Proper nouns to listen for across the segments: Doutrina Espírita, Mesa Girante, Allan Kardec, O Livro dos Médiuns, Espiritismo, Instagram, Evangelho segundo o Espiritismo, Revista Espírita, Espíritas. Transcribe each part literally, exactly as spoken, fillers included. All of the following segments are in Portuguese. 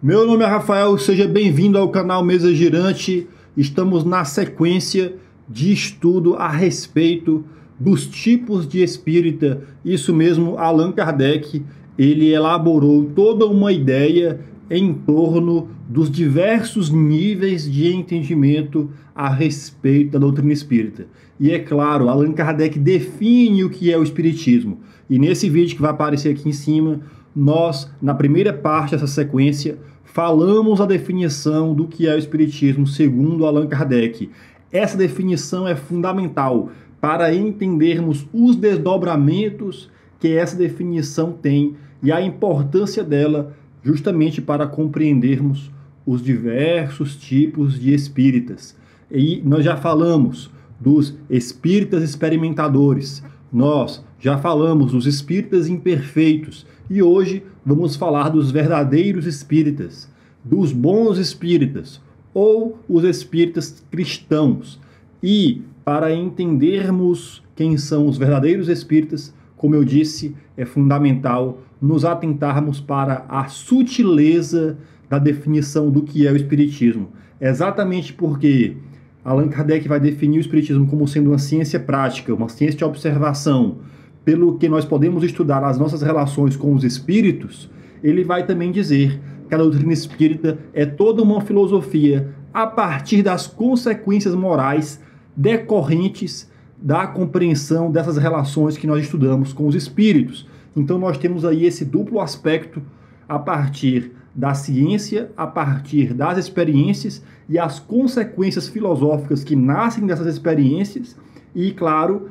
Meu nome é Rafael, seja bem-vindo ao canal Mesa Girante. Estamos na sequência de estudo a respeito dos tipos de espírita. Isso mesmo, Allan Kardec, ele elaborou toda uma ideia em torno dos diversos níveis de entendimento a respeito da doutrina espírita. E é claro, Allan Kardec define o que é o espiritismo. E nesse vídeo que vai aparecer aqui em cima, nós, na primeira parte dessa sequência, falamos a definição do que é o espiritismo segundo Allan Kardec. Essa definição é fundamental para entendermos os desdobramentos que essa definição tem e a importância dela justamente para compreendermos os diversos tipos de espíritas. E nós já falamos dos espíritas experimentadores, nós já falamos dos espíritas imperfeitos e hoje vamos falar dos verdadeiros espíritas, dos bons espíritas ou os espíritas cristãos. E para entendermos quem são os verdadeiros espíritas, como eu disse, é fundamental nos atentarmos para a sutileza da definição do que é o espiritismo. Exatamente porque Allan Kardec vai definir o espiritismo como sendo uma ciência prática, uma ciência de observação, pelo que nós podemos estudar as nossas relações com os espíritos, ele vai também dizer que a doutrina espírita é toda uma filosofia a partir das consequências morais decorrentes da compreensão dessas relações que nós estudamos com os espíritos. Então nós temos aí esse duplo aspecto a partir da ciência, a partir das experiências e as consequências filosóficas que nascem dessas experiências e, claro,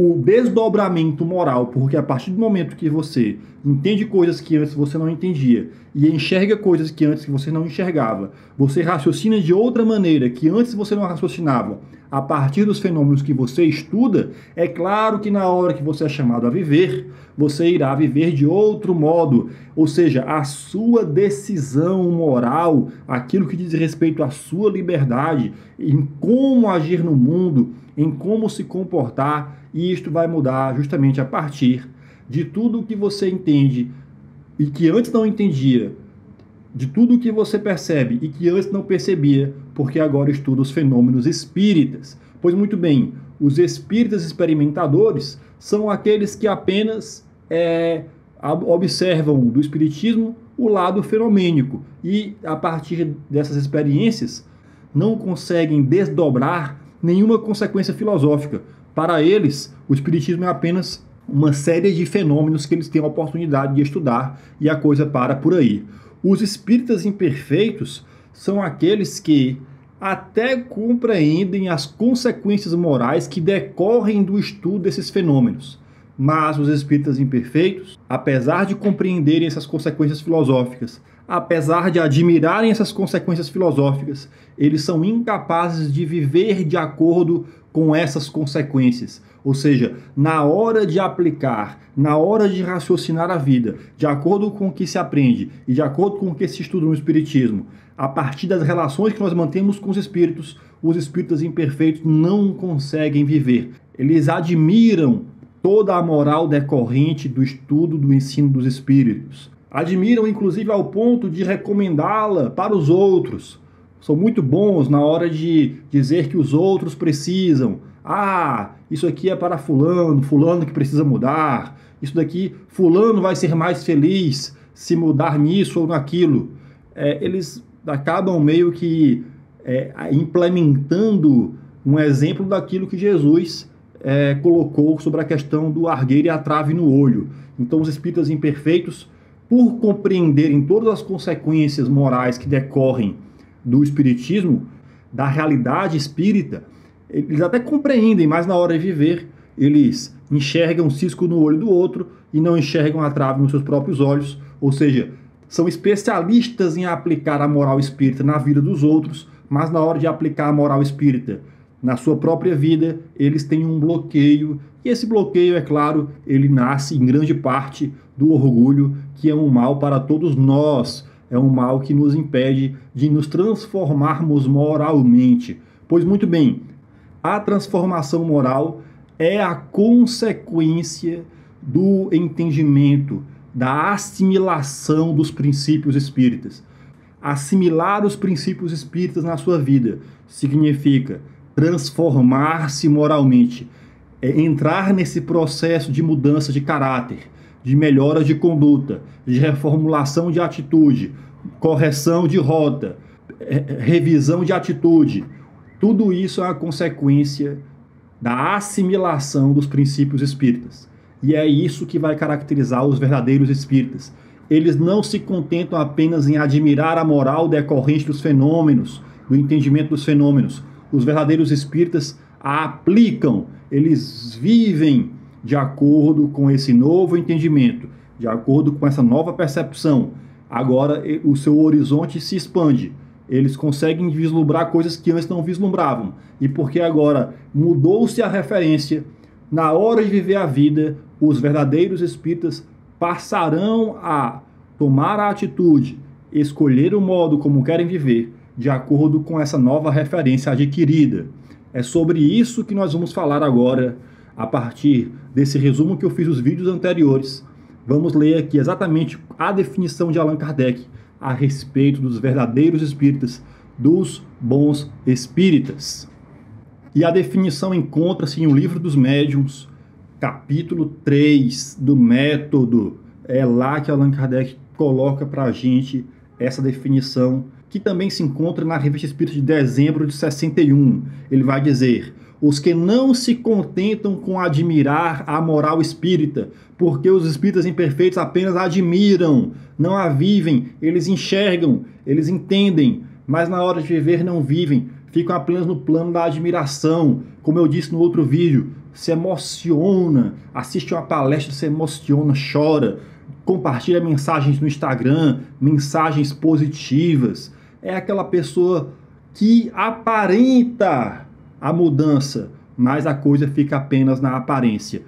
o desdobramento moral, porque a partir do momento que você entende coisas que antes você não entendia e enxerga coisas que antes você não enxergava, você raciocina de outra maneira que antes você não raciocinava, a partir dos fenômenos que você estuda, é claro que na hora que você é chamado a viver, você irá viver de outro modo, ou seja, a sua decisão moral, aquilo que diz respeito à sua liberdade, em como agir no mundo, em como se comportar, e isto vai mudar justamente a partir de tudo que você entende e que antes não entendia, de tudo que você percebe e que antes não percebia, porque agora estuda os fenômenos espíritas. Pois muito bem, os espíritas experimentadores são aqueles que apenas é, observam do espiritismo o lado fenomênico e, a partir dessas experiências, não conseguem desdobrar nenhuma consequência filosófica. Para eles, o espiritismo é apenas uma série de fenômenos que eles têm a oportunidade de estudar e a coisa para por aí. Os espíritas imperfeitos são aqueles que até compreendem as consequências morais que decorrem do estudo desses fenômenos. Mas os espíritas imperfeitos, apesar de compreenderem essas consequências filosóficas, apesar de admirarem essas consequências filosóficas, eles são incapazes de viver de acordo com essas consequências. Ou seja, na hora de aplicar, na hora de raciocinar a vida, de acordo com o que se aprende e de acordo com o que se estuda no espiritismo, a partir das relações que nós mantemos com os espíritos, os espíritas imperfeitos não conseguem viver. Eles admiram toda a moral decorrente do estudo do ensino dos espíritos. Admiram, inclusive, ao ponto de recomendá-la para os outros. São muito bons na hora de dizer que os outros precisam. Ah, isso aqui é para fulano, fulano que precisa mudar. Isso daqui, fulano vai ser mais feliz se mudar nisso ou naquilo. É, eles acabam meio que é, implementando um exemplo daquilo que Jesus é, colocou sobre a questão do argueiro e a trave no olho. Então, os espíritas imperfeitos, por compreenderem todas as consequências morais que decorrem do espiritismo, da realidade espírita, eles até compreendem, mas na hora de viver, eles enxergam um cisco no olho do outro e não enxergam a trave nos seus próprios olhos, ou seja, são especialistas em aplicar a moral espírita na vida dos outros, mas na hora de aplicar a moral espírita na sua própria vida, eles têm um bloqueio, e esse bloqueio, é claro, ele nasce em grande parte do orgulho, que é um mal para todos nós, é um mal que nos impede de nos transformarmos moralmente. Pois muito bem, a transformação moral é a consequência do entendimento, da assimilação dos princípios espíritas. assimilar os princípios espíritas na sua vida significa transformar-se moralmente, é entrar nesse processo de mudança de caráter, de melhora de conduta, de reformulação de atitude, correção de rota, revisão de atitude. Tudo isso é a consequência da assimilação dos princípios espíritas. E é isso que vai caracterizar os verdadeiros espíritas. Eles não se contentam apenas em admirar a moral decorrente dos fenômenos, do entendimento dos fenômenos. Os verdadeiros espíritas a aplicam, eles vivem de acordo com esse novo entendimento, de acordo com essa nova percepção. Agora o seu horizonte se expande, eles conseguem vislumbrar coisas que antes não vislumbravam. E porque agora mudou-se a referência, na hora de viver a vida, os verdadeiros espíritas passarão a tomar a atitude, escolher o modo como querem viver, de acordo com essa nova referência adquirida. É sobre isso que nós vamos falar agora, a partir desse resumo que eu fiz nos vídeos anteriores. Vamos ler aqui exatamente a definição de Allan Kardec a respeito dos verdadeiros espíritas, dos bons espíritas. E a definição encontra-se em O Livro dos Médiuns, capítulo três do Método. É lá que Allan Kardec coloca para a gente essa definição, que também se encontra na Revista Espírita de dezembro de sessenta e um. Ele vai dizer: os que não se contentam com admirar a moral espírita, porque os espíritas imperfeitos apenas a admiram, não a vivem, eles enxergam, eles entendem, mas na hora de viver não vivem, ficam apenas no plano da admiração. Como eu disse no outro vídeo, se emociona, assiste uma palestra, se emociona, chora, compartilha mensagens no Instagram, mensagens positivas. É aquela pessoa que aparenta a mudança, mas a coisa fica apenas na aparência.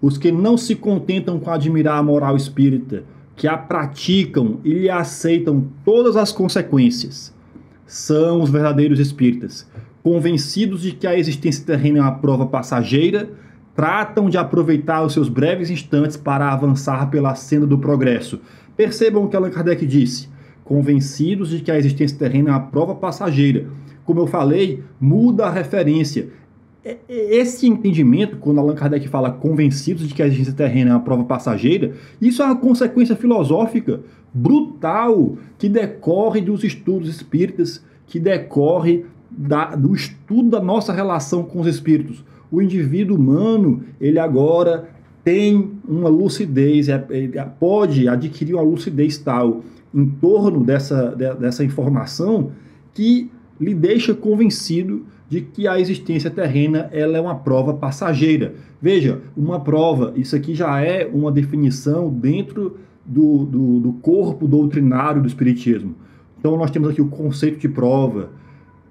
Os que não se contentam com admirar a moral espírita, que a praticam e aceitam todas as consequências, são os verdadeiros espíritas. Convencidos de que a existência terrena é uma prova passageira, tratam de aproveitar os seus breves instantes para avançar pela senda do progresso. Percebam o que Allan Kardec disse: convencidos de que a existência terrena é uma prova passageira. Como eu falei, muda a referência. Esse entendimento, quando Allan Kardec fala convencidos de que a existência terrena é uma prova passageira, isso é uma consequência filosófica brutal que decorre dos estudos espíritas, que decorre da, do estudo da nossa relação com os espíritos. O indivíduo humano, ele agora tem uma lucidez, pode adquirir uma lucidez tal em torno dessa, dessa informação que lhe deixa convencido de que a existência terrena ela é uma prova passageira. Veja, uma prova, isso aqui já é uma definição dentro do, do, do corpo doutrinário do Espiritismo. Então nós temos aqui o conceito de prova,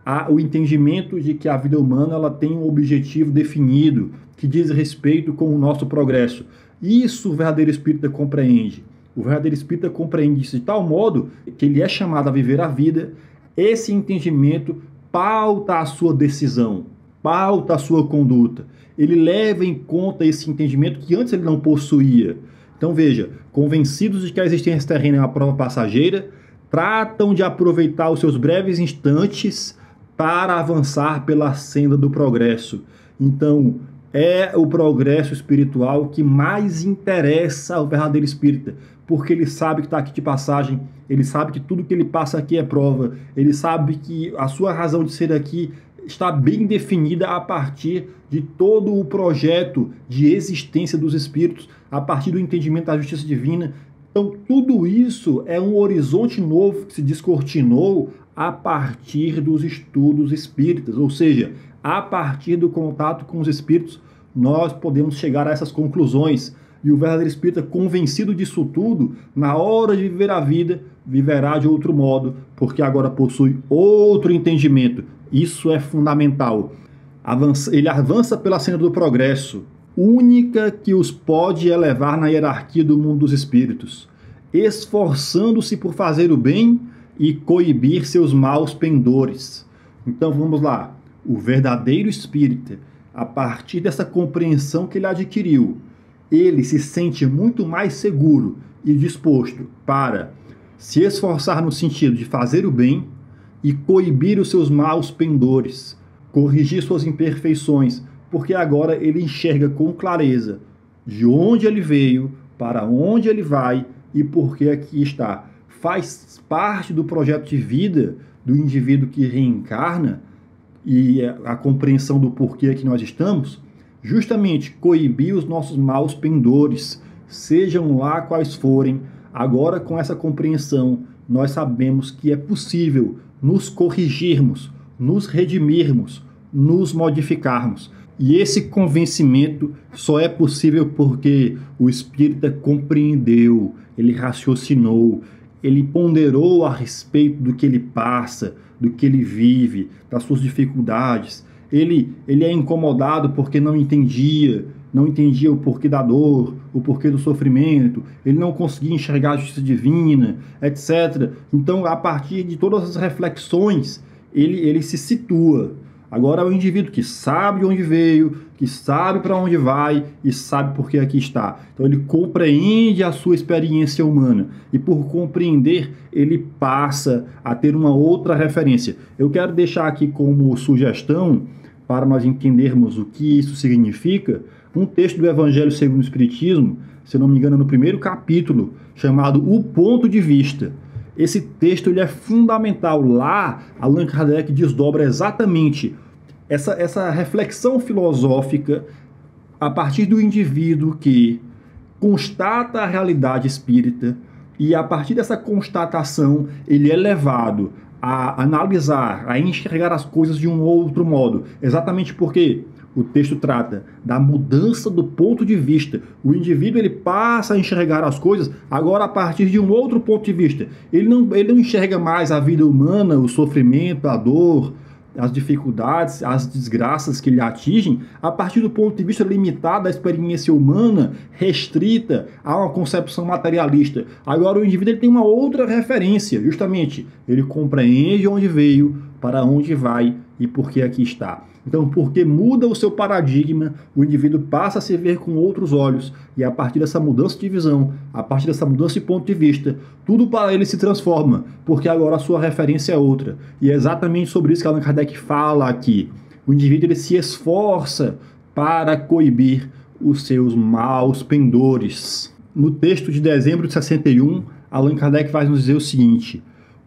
a, o entendimento de que a vida humana ela tem um objetivo definido, que diz respeito com o nosso progresso. Isso o verdadeiro espírita compreende. O verdadeiro espírita compreende isso de tal modo que ele é chamado a viver a vida. Esse entendimento pauta a sua decisão, pauta a sua conduta. Ele leva em conta esse entendimento que antes ele não possuía. Então veja, convencidos de que a existência terrena é uma prova passageira, tratam de aproveitar os seus breves instantes para avançar pela senda do progresso. Então é o progresso espiritual que mais interessa ao verdadeiro espírita, porque ele sabe que está aqui de passagem, ele sabe que tudo que ele passa aqui é prova, ele sabe que a sua razão de ser aqui está bem definida a partir de todo o projeto de existência dos espíritos, a partir do entendimento da justiça divina. Então, tudo isso é um horizonte novo que se descortinou a partir dos estudos espíritas, ou seja, a partir do contato com os espíritos, nós podemos chegar a essas conclusões. E o verdadeiro espírita, convencido disso tudo, na hora de viver a vida, viverá de outro modo, porque agora possui outro entendimento. Isso é fundamental. Avança, ele avança pela senda do progresso, única que os pode elevar na hierarquia do mundo dos espíritos, esforçando-se por fazer o bem e coibir seus maus pendores. Então vamos lá. O verdadeiro espírita, a partir dessa compreensão que ele adquiriu, ele se sente muito mais seguro e disposto para se esforçar no sentido de fazer o bem e coibir os seus maus pendores, corrigir suas imperfeições, porque agora ele enxerga com clareza de onde ele veio, para onde ele vai e por que aqui está. Faz parte do projeto de vida do indivíduo que reencarna e a compreensão do porquê que nós estamos, justamente coibir os nossos maus pendores, sejam lá quais forem. Agora, com essa compreensão, nós sabemos que é possível nos corrigirmos, nos redimirmos, nos modificarmos. E esse convencimento só é possível porque o espírita compreendeu, ele raciocinou, ele ponderou a respeito do que ele passa, do que ele vive, das suas dificuldades. Ele, ele é incomodado porque não entendia, não entendia o porquê da dor, o porquê do sofrimento, ele não conseguia enxergar a justiça divina, etcétera. Então, a partir de todas as reflexões, ele, ele se situa. Agora, é o indivíduo que sabe de onde veio, que sabe para onde vai e sabe por que aqui está. Então, ele compreende a sua experiência humana e, por compreender, ele passa a ter uma outra referência. Eu quero deixar aqui como sugestão, para nós entendermos o que isso significa, um texto do Evangelho segundo o Espiritismo, se não me engano, no primeiro capítulo, chamado O Ponto de Vista. Esse texto ele é fundamental. Lá, Allan Kardec desdobra exatamente essa, essa reflexão filosófica a partir do indivíduo que constata a realidade espírita e, a partir dessa constatação, ele é levado a analisar, a enxergar as coisas de um outro modo. Exatamente porque o texto trata da mudança do ponto de vista. O indivíduo ele passa a enxergar as coisas agora a partir de um outro ponto de vista. Ele não, ele não enxerga mais a vida humana, o sofrimento, a dor, as dificuldades, as desgraças que lhe atingem a partir do ponto de vista limitado da experiência humana, restrita a uma concepção materialista. Agora o indivíduo ele tem uma outra referência, justamente. Ele compreende onde veio, para onde vai e por que aqui está. Então, porque muda o seu paradigma, o indivíduo passa a se ver com outros olhos, e a partir dessa mudança de visão, a partir dessa mudança de ponto de vista, tudo para ele se transforma, porque agora a sua referência é outra. E é exatamente sobre isso que Allan Kardec fala aqui. O indivíduo ele se esforça para coibir os seus maus pendores. No texto de dezembro de sessenta e um, Allan Kardec vai nos dizer o seguinte: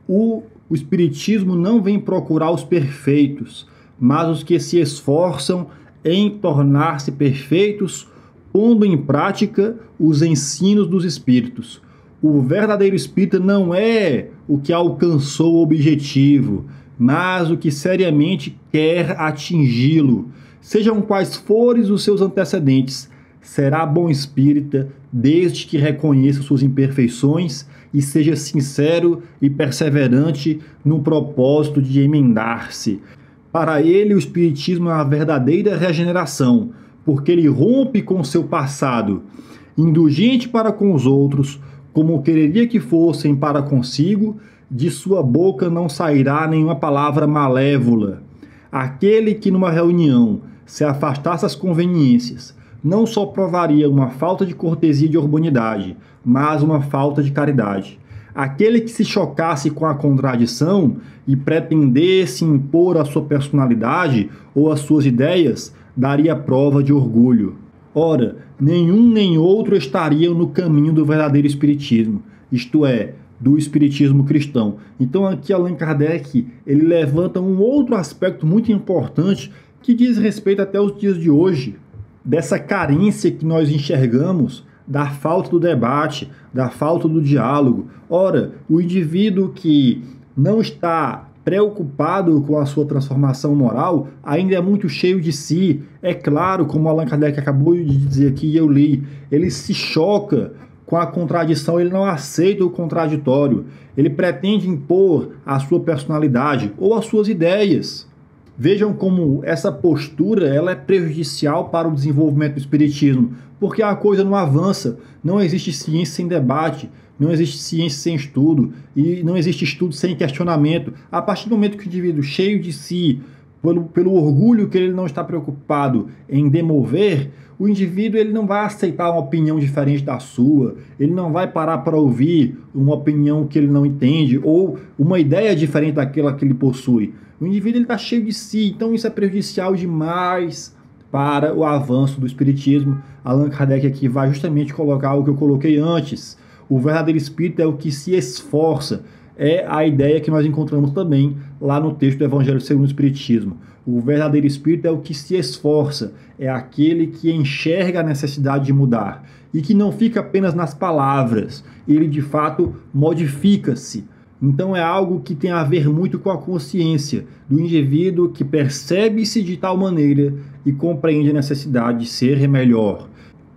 o O Espiritismo não vem procurar os perfeitos, mas os que se esforçam em tornar-se perfeitos, pondo em prática os ensinos dos Espíritos. O verdadeiro espírita não é o que alcançou o objetivo, mas o que seriamente quer atingi-lo. Sejam quais forem os seus antecedentes, será bom espírita desde que reconheça suas imperfeições e seja sincero e perseverante no propósito de emendar-se. Para ele, o Espiritismo é a verdadeira regeneração, porque ele rompe com seu passado, indulgente para com os outros, como quereria que fossem para consigo, de sua boca não sairá nenhuma palavra malévola. Aquele que numa reunião se afastasse das conveniências, não só provaria uma falta de cortesia e de urbanidade, mas uma falta de caridade. Aquele que se chocasse com a contradição e pretendesse impor a sua personalidade ou as suas ideias, daria prova de orgulho. Ora, nenhum nem outro estariam no caminho do verdadeiro Espiritismo, isto é, do Espiritismo cristão. Então aqui Allan Kardec ele levanta um outro aspecto muito importante que diz respeito até os dias de hoje, dessa carência que nós enxergamos, da falta do debate, da falta do diálogo. Ora, o indivíduo que não está preocupado com a sua transformação moral ainda é muito cheio de si. É claro, como Allan Kardec acabou de dizer aqui e eu li, ele se choca com a contradição, ele não aceita o contraditório, ele pretende impor a sua personalidade ou as suas ideias. Vejam como essa postura ela é prejudicial para o desenvolvimento do espiritismo, porque a coisa não avança, não existe ciência sem debate, não existe ciência sem estudo, e não existe estudo sem questionamento. A partir do momento que o indivíduo, cheio de si, pelo, pelo orgulho que ele não está preocupado em demover, o indivíduo ele não vai aceitar uma opinião diferente da sua, ele não vai parar para ouvir uma opinião que ele não entende ou uma ideia diferente daquela que ele possui. O indivíduo está cheio de si, então isso é prejudicial demais para o avanço do Espiritismo. Allan Kardec aqui vai justamente colocar o que eu coloquei antes. O verdadeiro espírito é o que se esforça. É a ideia que nós encontramos também lá no texto do Evangelho segundo o Espiritismo. O verdadeiro espírito é o que se esforça, é aquele que enxerga a necessidade de mudar e que não fica apenas nas palavras, ele de fato modifica-se. Então é algo que tem a ver muito com a consciência do indivíduo que percebe-se de tal maneira e compreende a necessidade de ser melhor.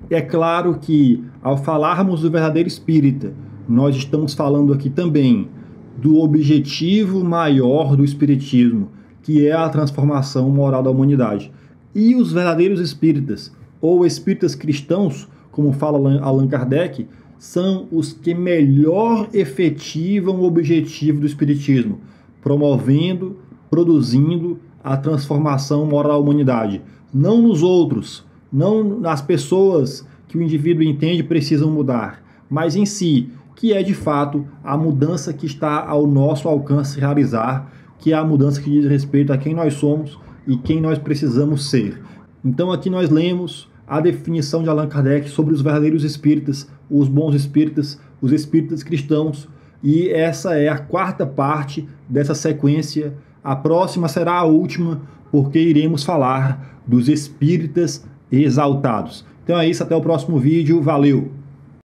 É claro que ao falarmos do verdadeiro espírita, nós estamos falando aqui também do objetivo maior do Espiritismo, que é a transformação moral da humanidade. E os verdadeiros espíritas, ou espíritas cristãos, como fala Allan Kardec, são os que melhor efetivam o objetivo do Espiritismo, promovendo, produzindo a transformação moral da humanidade. Não nos outros, não nas pessoas que o indivíduo entende precisam mudar, mas em si, que é de fato a mudança que está ao nosso alcance realizar, que é a mudança que diz respeito a quem nós somos e quem nós precisamos ser. Então aqui nós lemos a definição de Allan Kardec sobre os verdadeiros espíritas, os bons espíritas, os espíritas cristãos, e essa é a quarta parte dessa sequência. A próxima será a última, porque iremos falar dos espíritas exaltados. Então é isso, até o próximo vídeo, valeu!